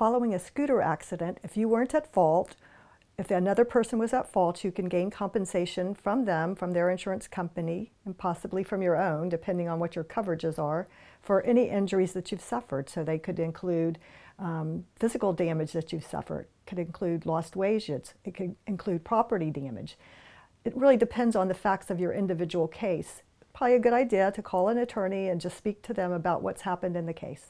following a scooter accident, if you weren't at fault, if another person was at fault, you can gain compensation from them, from their insurance company, and possibly from your own, depending on what your coverages are, for any injuries that you've suffered. So they could include physical damage that you've suffered, could include lost wages, it could include property damage. It really depends on the facts of your individual case. Probably a good idea to call an attorney and just speak to them about what's happened in the case.